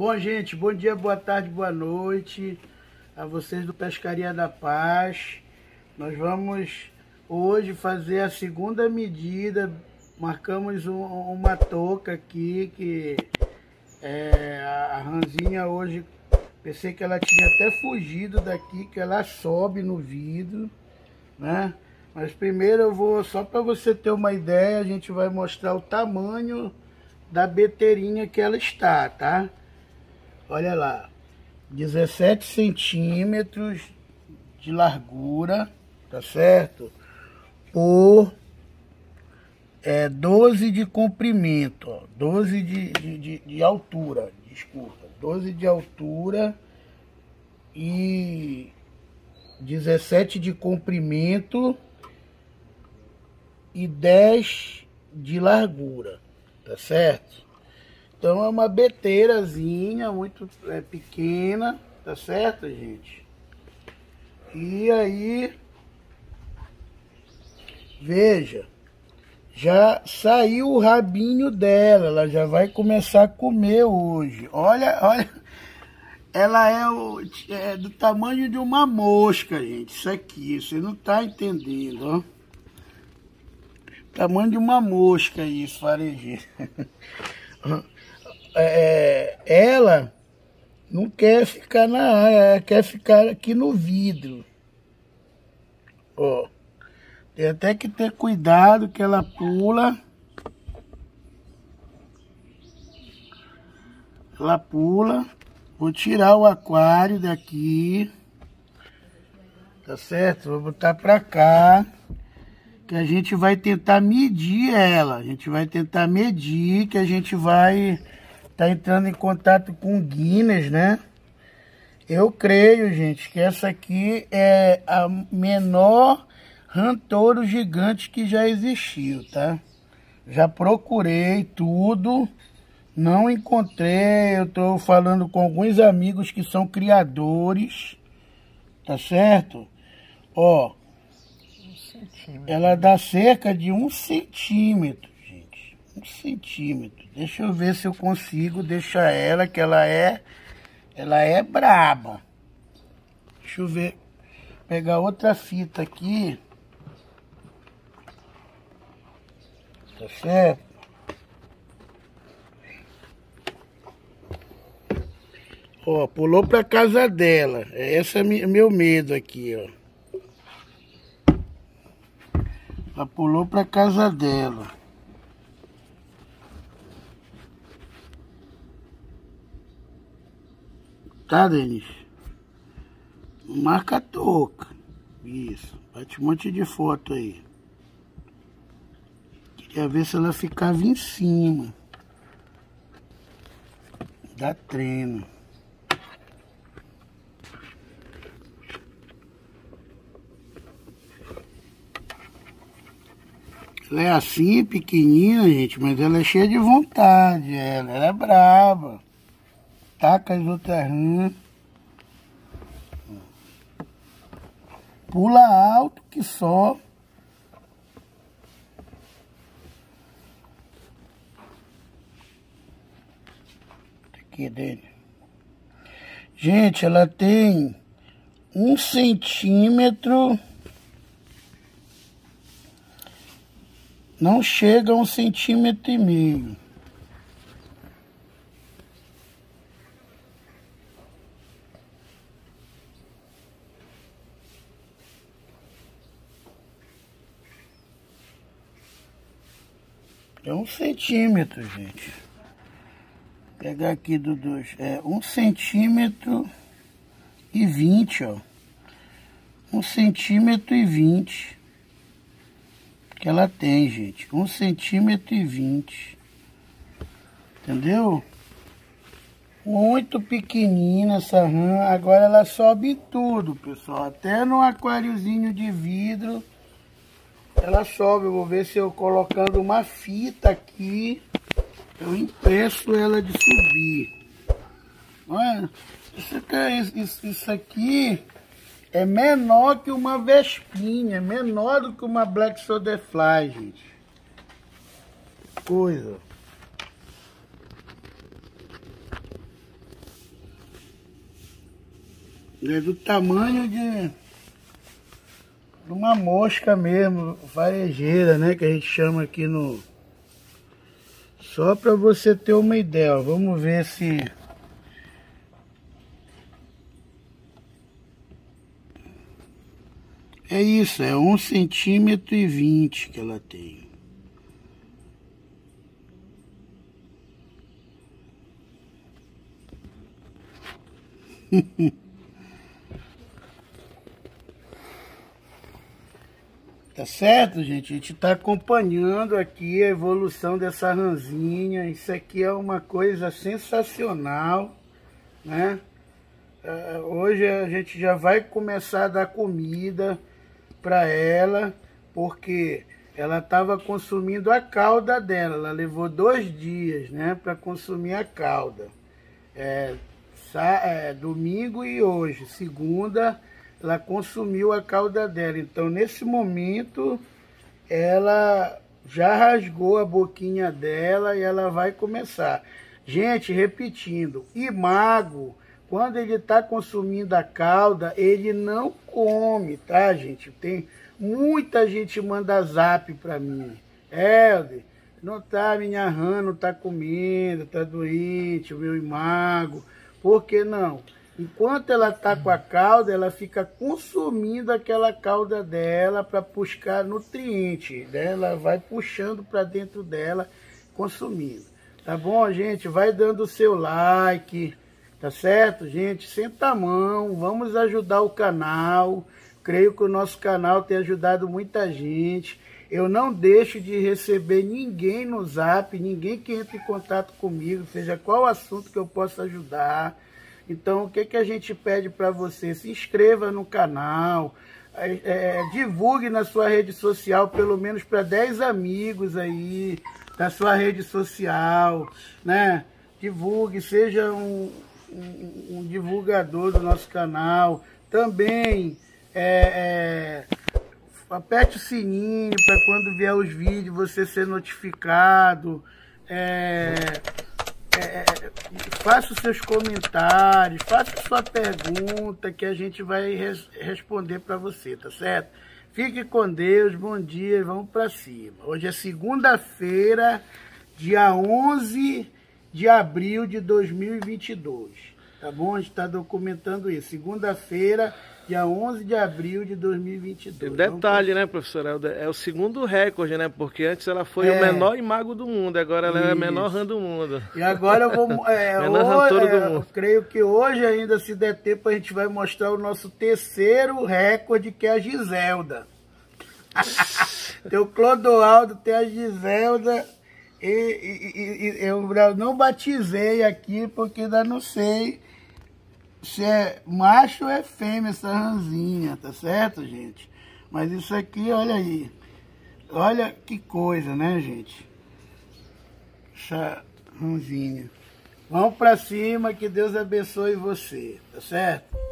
Bom, gente, bom dia, boa tarde, boa noite a vocês do Pescaria da Paz. Nós vamos hoje fazer a segunda medida. Marcamos uma touca aqui que a ranzinha hoje, pensei que ela tinha até fugido daqui, que ela sobe no vidro, né? Mas primeiro eu vou, só para você ter uma ideia, a gente vai mostrar o tamanho da beteirinha que ela está, tá? Olha lá, 17 centímetros de largura, tá certo? Por 12 de comprimento, ó, 12 de altura, desculpa, 12 de altura e 17 de comprimento e 10 de largura, tá certo? Então é uma beteirazinha muito pequena, tá certo, gente? E aí, veja, já saiu o rabinho dela, ela já vai começar a comer hoje. Olha, olha, ela é do tamanho de uma mosca, gente, isso aqui, você não tá entendendo, ó. Tamanho de uma mosca isso, farejeira. Ela não quer ficar na área, ela quer ficar aqui no vidro. Ó. Tem até que ter cuidado que ela pula. Ela pula. Vou tirar o aquário daqui. Tá certo? Vou botar pra cá. Que a gente vai tentar medir ela. A gente vai tentar medir, que a gente vai tá entrando em contato com o Guinness, né? Eu creio, gente, que essa aqui é a menor rantouro gigante que já existiu, tá? Já procurei tudo, não encontrei. Eu tô falando com alguns amigos que são criadores, tá certo? Ó, ela dá cerca de 1 centímetro, gente, 1 centímetro. Deixa eu ver se eu consigo deixar ela, que ela é braba. Deixa eu ver, pegar outra fita aqui. Tá certo? Ó, pulou pra casa dela. Esse é meu medo aqui, ó. Ela pulou pra casa dela. Tá, Denis? Marca a touca. Isso. Bate um monte de foto aí. Quer ver se ela ficava em cima da trena. Ela é assim, pequenina, gente, mas ela é cheia de vontade. Ela é brava. Taca as outras rãs. Pula alto que só. Dele. Gente, ela tem 1 centímetro, não chega a 1,5 centímetro. É 1 centímetro, gente. Pegar aqui do 2, 1,20 centímetros, ó, 1,20 centímetros que ela tem, gente, 1,20 centímetros, entendeu? Muito pequenina essa rã. Agora ela sobe tudo, pessoal, até no aquáriozinho de vidro ela sobe. Eu vou ver se eu colocando uma fita aqui eu impeço ela de subir. Olha, isso aqui é menor que uma vespinha, é menor do que uma Black Soldier Fly, gente. Coisa. Ele é do tamanho de uma mosca mesmo, varejeira, né? Que a gente chama aqui no... Só para você ter uma ideia, ó. Vamos ver se... É isso, é 1,20 cm que ela tem. Tá certo, gente? A gente tá acompanhando aqui a evolução dessa ranzinha. Isso aqui é uma coisa sensacional, né? Hoje a gente já vai começar a dar comida para ela, porque ela estava consumindo a cauda dela. Ela levou 2 dias, né, para consumir a cauda. Domingo e hoje, segunda, ela consumiu a cauda dela. Então, nesse momento, ela já rasgou a boquinha dela e ela vai começar. Gente, repetindo, Imago, quando ele está consumindo a cauda, ele não come, tá, gente? Tem muita gente manda zap para mim. Helder, não tá, minha rã não tá comendo, tá doente, o meu Imago. Por que não? Enquanto ela tá com a cauda, ela fica consumindo aquela cauda dela para buscar nutriente, né? Ela vai puxando para dentro dela, consumindo. Tá bom, gente? Vai dando o seu like. Tá certo, gente? Senta a mão, vamos ajudar o canal. Creio que o nosso canal tem ajudado muita gente. Eu não deixo de receber ninguém no zap, ninguém que entra em contato comigo, seja qual assunto que eu possa ajudar. Então, o que que a gente pede para você? Se inscreva no canal, divulgue na sua rede social, pelo menos para 10 amigos aí, da sua rede social, né? Divulgue, seja um divulgador do nosso canal. Também aperte o sininho para quando vier os vídeos você ser notificado. Faça os seus comentários, faça sua pergunta que a gente vai responder para você, tá certo? Fique com Deus, bom dia, vamos para cima. Hoje é segunda-feira, dia 11 de abril de 2022, tá bom? A gente está documentando isso, segunda-feira, dia 11 de abril de 2022. E detalhe, né, professor Helder, é o segundo recorde, né, porque antes ela foi o menor Imago do mundo, agora ela é a menor rã do mundo. E agora eu vou... Eu creio que hoje ainda, se der tempo, a gente vai mostrar o nosso terceiro recorde, que é a Giselda. Tem o Clodoaldo, tem a Giselda... Eu não batizei aqui porque ainda não sei se é macho ou é fêmea essa ranzinha, tá certo, gente? Mas isso aqui, olha aí. Olha que coisa, né, gente? Essa ranzinha. Vamos pra cima, que Deus abençoe você, tá certo?